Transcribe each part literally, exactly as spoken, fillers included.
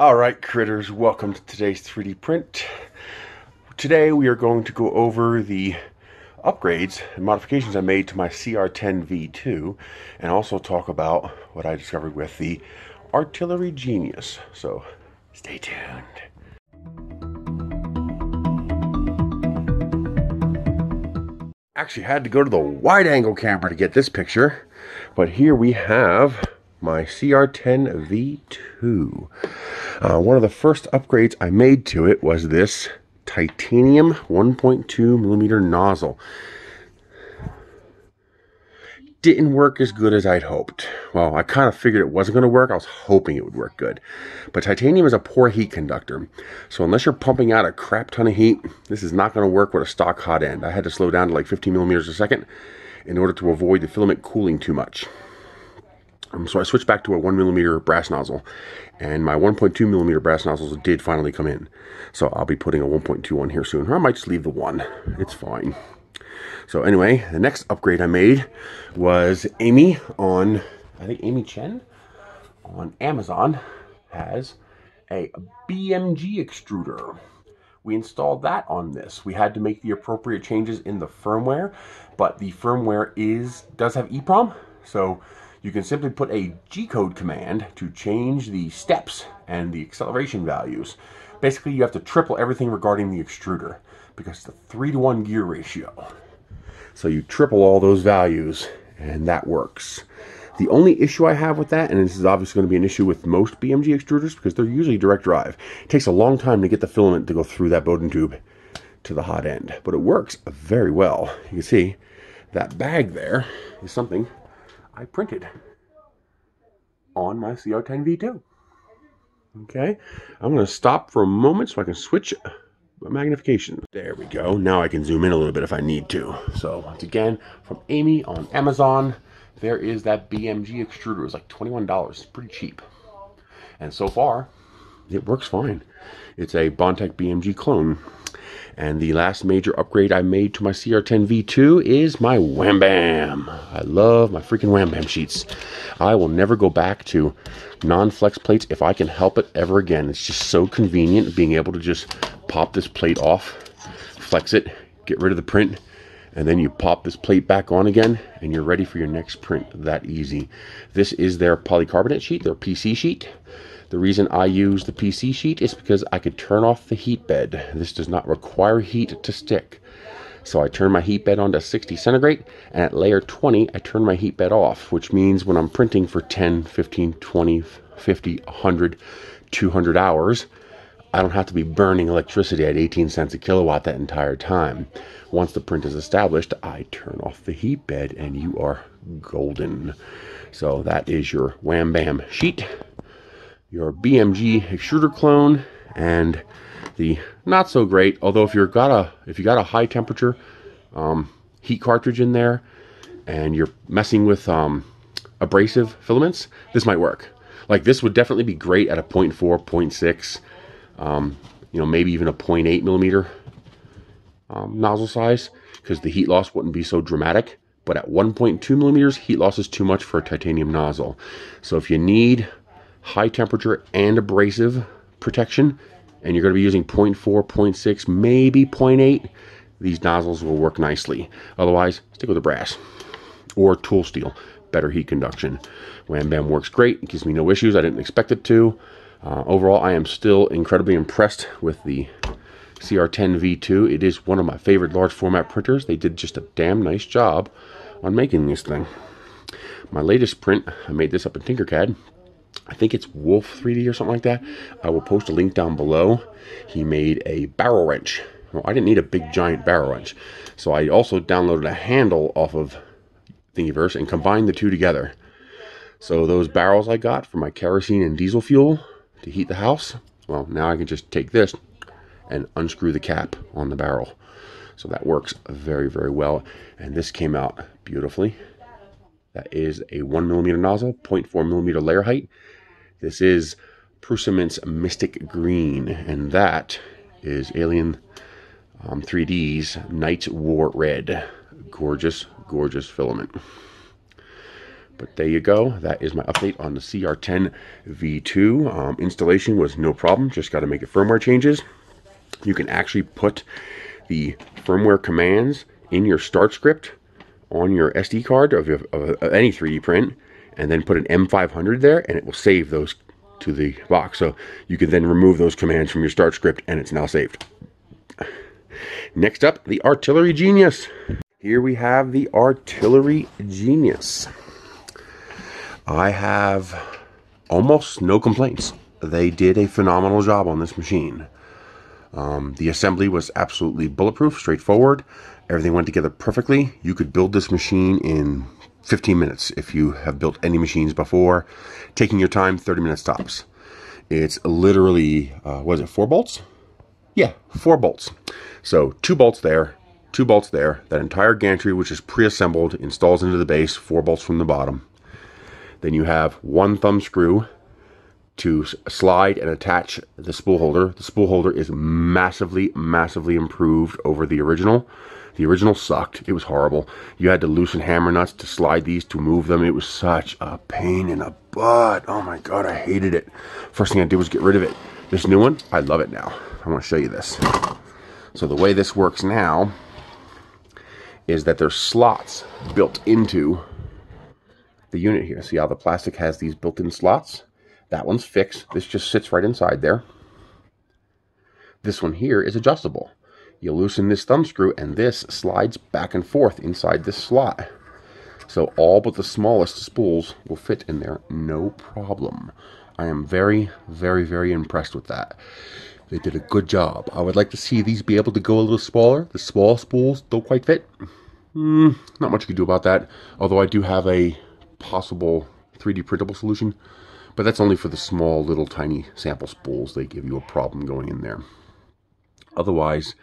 Alright critters, welcome to today's three D print. Today we are going to go over the upgrades and modifications I made to my C R ten V two and also talk about what I discovered with the Artillery Genius. So stay tuned. Actually had to go to the wide angle camera to get this picture, but here we have my C R ten V two. Uh, one of the first upgrades I made to it was this titanium one point two millimeter nozzle. Didn't work as good as I'd hoped. Well, I kind of figured it wasn't going to work. I was hoping it would work good. But titanium is a poor heat conductor. So unless you're pumping out a crap ton of heat, this is not going to work with a stock hot end. I had to slow down to like fifteen millimeters a second in order to avoid the filament cooling too much. Um, so I switched back to a one millimeter brass nozzle, and my one point two millimeter brass nozzles did finally come in. So I'll be putting a one point two on here soon, or I might just leave the one. It's fine. So anyway, the next upgrade I made was Amy on, I think Amy Chen on Amazon has a B M G extruder. We installed that on this. We had to make the appropriate changes in the firmware, but the firmware is does have E P R O M, so you can simply put a G code command to change the steps and the acceleration values. Basically, you have to triple everything regarding the extruder because it's a three to one gear ratio. So you triple all those values and that works. The only issue I have with that, and this is obviously going to be an issue with most B M G extruders because they're usually direct drive, it takes a long time to get the filament to go through that Bowden tube to the hot end. But it works very well. You can see that bag there is something I printed on my C R ten V two. Okay, I'm going to stop for a moment so I can switch magnification. There we go. Now I can zoom in a little bit if I need to. So once again, from Amy on Amazon, there is that B M G extruder. It was like twenty-one dollars. It's pretty cheap. And so far, it works fine. It's a Bontech B M G clone. And the last major upgrade I made to my C R ten V two is my wham-bam. I love my freaking wham-bam sheets. I will never go back to non-flex plates if I can help it ever again. It's just so convenient being able to just pop this plate off, flex it, get rid of the print, and then you pop this plate back on again, and you're ready for your next print. That easy. This is their polycarbonate sheet, their P C sheet. The reason I use the P C sheet is because I could turn off the heat bed. This does not require heat to stick. So I turn my heat bed on to sixty centigrade, and at layer twenty, I turn my heat bed off, which means when I'm printing for ten, fifteen, twenty, fifty, one hundred, two hundred hours, I don't have to be burning electricity at eighteen cents a kilowatt that entire time. Once the print is established, I turn off the heat bed, and you are golden. So that is your wham-bam sheet, your B M G extruder clone, and the not so great, although if you've got a if you got a high temperature um, heat cartridge in there and you're messing with um, abrasive filaments, this might work. Like this would definitely be great at a zero point four, zero point six, um, you know, maybe even a zero point eight millimeter um, nozzle size, because the heat loss wouldn't be so dramatic. But at one point two millimeters, heat loss is too much for a titanium nozzle. So if you need high temperature and abrasive protection, and you're going to be using zero point four, zero point six, maybe zero point eight, these nozzles will work nicely. Otherwise, stick with the brass or tool steel. Better heat conduction. Wham Bam works great. It gives me no issues. I didn't expect it to. Uh, overall, I am still incredibly impressed with the C R ten V two. It is one of my favorite large format printers. They did just a damn nice job on making this thing. My latest print, I made this up in Tinkercad. I think it's Wolf three D or something like that. I will post a link down below. He made a barrel wrench. Well, I didn't need a big giant barrel wrench. So I also downloaded a handle off of Thingiverse and combined the two together. So those barrels I got for my kerosene and diesel fuel to heat the house, well, now I can just take this and unscrew the cap on the barrel. So that works very, very well. And this came out beautifully. That is a one millimeter nozzle, zero point four millimeter layer height. This is Prusament's Mystic Green, and that is Alien um, three D's Night War Red. Gorgeous, gorgeous filament. But there you go. That is my update on the C R ten V two. Um, installation was no problem. Just got to make the firmware changes. You can actually put the firmware commands in your start script on your S D card of, of, of any three D print, and then put an M five hundred there, and it will save those to the box. So you can then remove those commands from your start script, and it's now saved. Next up, the Artillery Genius. Here we have the Artillery Genius. I have almost no complaints. They did a phenomenal job on this machine. Um, the assembly was absolutely bulletproof, straightforward. Everything went together perfectly. You could build this machine in fifteen minutes if you have built any machines before. Taking your time, thirty minutes tops. It's literally, uh, what is it, four bolts? Yeah, four bolts. So two bolts there, two bolts there. That entire gantry, which is pre-assembled, installs into the base, four bolts from the bottom. Then you have one thumb screw to slide and attach the spool holder. The spool holder is massively, massively improved over the original. The original sucked. It was horrible. You had to loosen hammer nuts to slide these, to move them. It was such a pain in the butt. Oh my God, I hated it. First thing I did was get rid of it. This new one, I love it now. I want to show you this. So the way this works now is that there's slots built into the unit here. See how the plastic has these built-in slots? That one's fixed. This just sits right inside there. This one here is adjustable. You loosen this thumb screw and this slides back and forth inside this slot. So all but the smallest spools will fit in there, no problem. I am very, very, very impressed with that. They did a good job. I would like to see these be able to go a little smaller. The small spools don't quite fit. Mm, not much you can do about that. Although I do have a possible three D printable solution, but that's only for the small little tiny sample spools. They give you a problem going in there. Otherwise,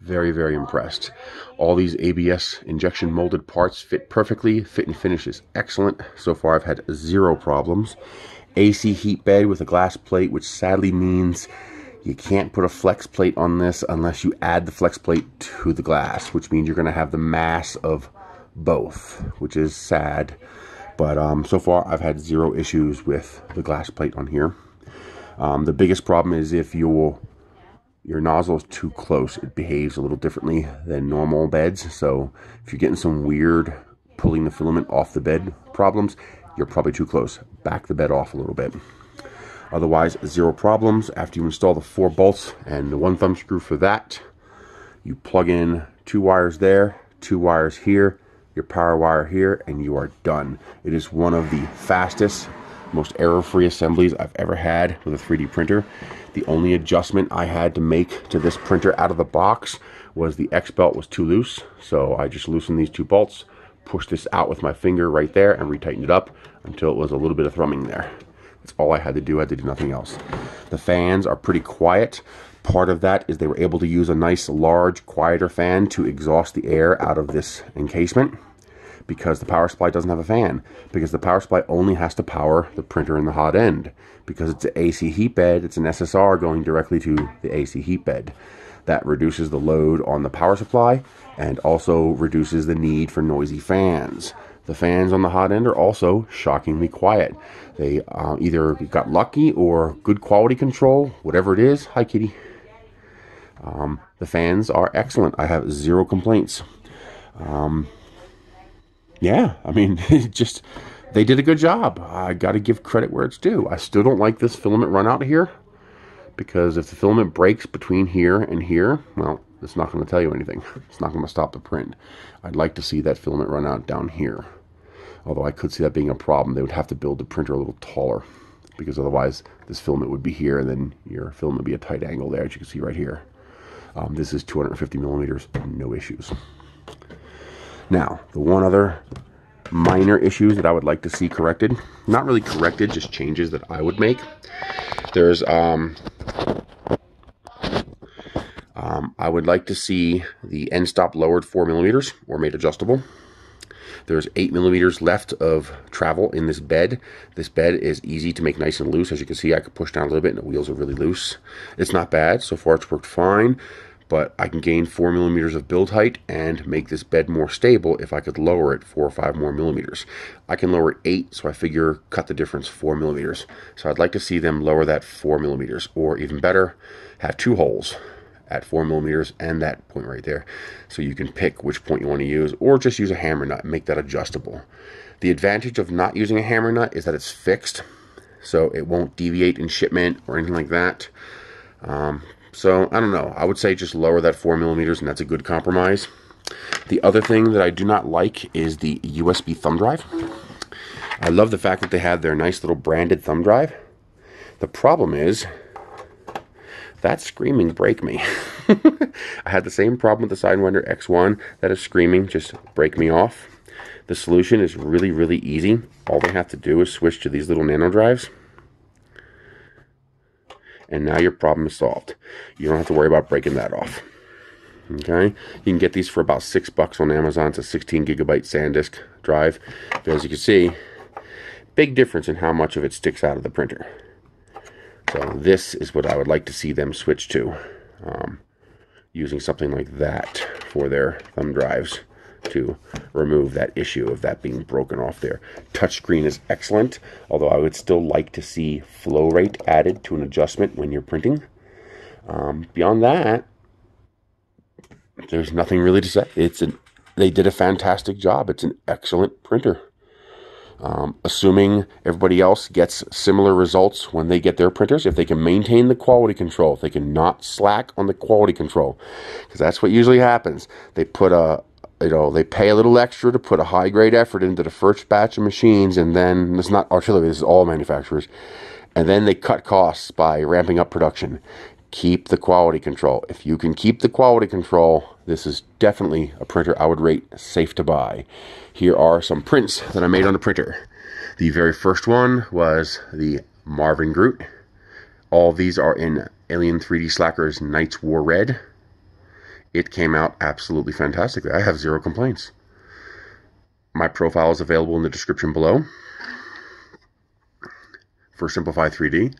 very, very impressed. All these A B S injection molded parts fit perfectly. Fit and finish is excellent. So far I've had zero problems. A C heat bed with a glass plate, which sadly means you can't put a flex plate on this unless you add the flex plate to the glass, which means you're going to have the mass of both, which is sad. But um, so far, I've had zero issues with the glass plate on here. Um, the biggest problem is if your, your nozzle is too close, it behaves a little differently than normal beds. So if you're getting some weird pulling the filament off the bed problems, you're probably too close. Back the bed off a little bit. Otherwise, zero problems. After you install the four bolts and the one thumb screw for that, you plug in two wires there, two wires here, your power wire here, and you are done. It is one of the fastest, most error-free assemblies I've ever had with a three D printer. The only adjustment I had to make to this printer out of the box was the X belt was too loose, so I just loosened these two bolts, pushed this out with my finger right there, and retightened it up until it was a little bit of thrumming there. That's all I had to do. I had to do nothing else. The fans are pretty quiet. Part of that is they were able to use a nice, large, quieter fan to exhaust the air out of this encasement because the power supply doesn't have a fan, because the power supply only has to power the printer in the hot end, because it's an A C heat bed, it's an S S R going directly to the A C heat bed. That reduces the load on the power supply and also reduces the need for noisy fans. The fans on the hot end are also shockingly quiet. They uh, either got lucky or good quality control, whatever it is. Hi, kitty. Um, the fans are excellent. I have zero complaints. Um, yeah, I mean, just they did a good job. I got to give credit where it's due. I still don't like this filament run out here, because if the filament breaks between here and here, well, it's not going to tell you anything. It's not going to stop the print. I'd like to see that filament run out down here. Although I could see that being a problem. They would have to build the printer a little taller, because otherwise this filament would be here and then your filament would be a tight angle there, as you can see right here. Um, this is two hundred fifty millimeters, no issues. Now, the one other minor issues that I would like to see corrected, not really corrected, just changes that I would make. There's, um, um, I would like to see the end stop lowered four millimeters or made adjustable. There's eight millimeters left of travel in this bed. This bed is easy to make nice and loose. As you can see, I could push down a little bit and the wheels are really loose. It's not bad. So far, it's worked fine. but I can gain four millimeters of build height and make this bed more stable if I could lower it four or five more millimeters. I can lower it eight, so I figure cut the difference four millimeters. So I'd like to see them lower that four millimeters, or even better, have two holes at four millimeters and that point right there. So you can pick which point you want to use, or just use a hammer nut and make that adjustable. The advantage of not using a hammer nut is that it's fixed, so it won't deviate in shipment or anything like that. Um, so I don't know, I would say just lower that four millimeters and that's a good compromise. The other thing that I do not like is the U S B thumb drive. I love the fact that they have their nice little branded thumb drive. The problem is that screaming break me. I had the same problem with the Sidewinder X one. That is screaming just break me off. The solution is really, really easy. All they have to do is switch to these little nano drives. And now your problem is solved. You don't have to worry about breaking that off. Okay, you can get these for about six bucks on Amazon. It's a sixteen gigabyte SanDisk drive. But as you can see, big difference in how much of it sticks out of the printer. So this is what I would like to see them switch to, um, using something like that for their thumb drives to remove that issue of that being broken off there. Touchscreen is excellent, although I would still like to see flow rate added to an adjustment when you're printing. Um, beyond that, there's nothing really to say. It's an, they did a fantastic job. It's an excellent printer. Um, assuming everybody else gets similar results when they get their printers, if they can maintain the quality control, if they can not slack on the quality control, because that's what usually happens. They put a You know, they pay a little extra to put a high-grade effort into the first batch of machines, and then, it's not Artillery, this is all manufacturers, and then they cut costs by ramping up production. Keep the quality control. If you can keep the quality control, this is definitely a printer I would rate safe to buy. Here are some prints that I made on the printer. The very first one was the Marvin Groot. All these are in Alien three D Slacker's Knights War Red. It came out absolutely fantastically. I have zero complaints. My profile is available in the description below for Simplify three D.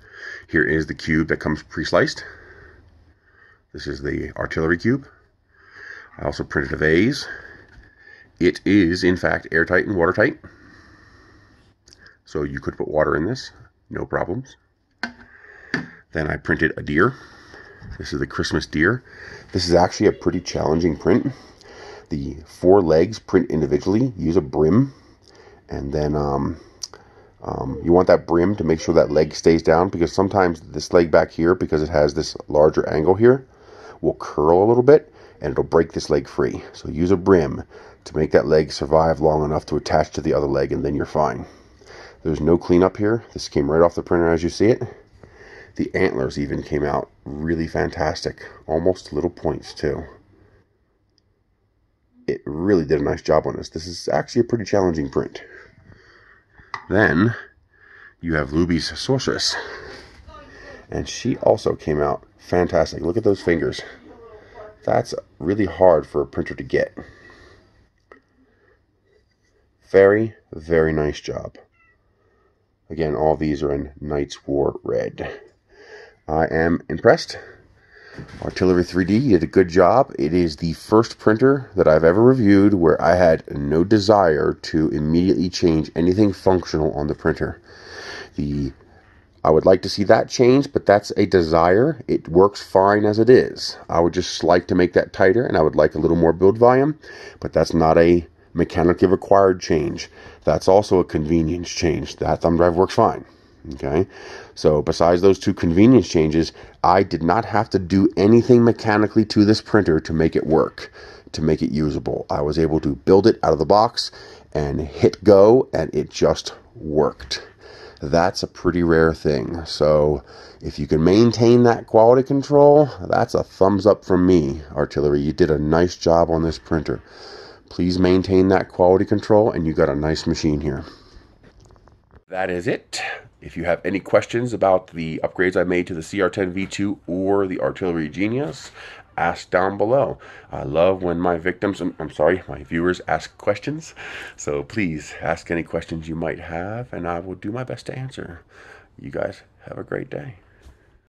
Here is the cube that comes pre-sliced. This is the artillery cube. I also printed a vase. It is, in fact, airtight and watertight. So you could put water in this, no problems. Then I printed a deer. This is the Christmas deer. This is actually a pretty challenging print. The four legs print individually. Use a brim. And then um, um, you want that brim to make sure that leg stays down, because sometimes this leg back here, because it has this larger angle here, will curl a little bit and it'll break this leg free. So use a brim to make that leg survive long enough to attach to the other leg, and then you're fine. There's no cleanup here. This came right off the printer as you see it. The antlers even came out really fantastic, almost little points too. It really did a nice job on this. This is actually a pretty challenging print. Then you have Luby's Sorceress, and she also came out fantastic. Look at those fingers. That's really hard for a printer to get. Very, very nice job. Again, all these are in Night's War Red. I am impressed. Artillery three D did a good job. It is the first printer that I've ever reviewed where I had no desire to immediately change anything functional on the printer. The I would like to see that change, but that's a desire. It works fine as it is. I would just like to make that tighter, and I would like a little more build volume, but that's not a mechanically required change. That's also a convenience change. That thumb drive works fine. Okay, so besides those two convenience changes, I did not have to do anything mechanically to this printer to make it work, to make it usable. I was able to build it out of the box and hit go, and it just worked. That's a pretty rare thing. So if you can maintain that quality control, that's a thumbs up from me. Artillery, you did a nice job on this printer. Please maintain that quality control, and you got a nice machine here. That is it. If you have any questions about the upgrades I made to the C R ten V two or the Artillery Genius, ask down below. I love when my victims, I'm sorry, my viewers ask questions. So please ask any questions you might have, and I will do my best to answer. You guys have a great day.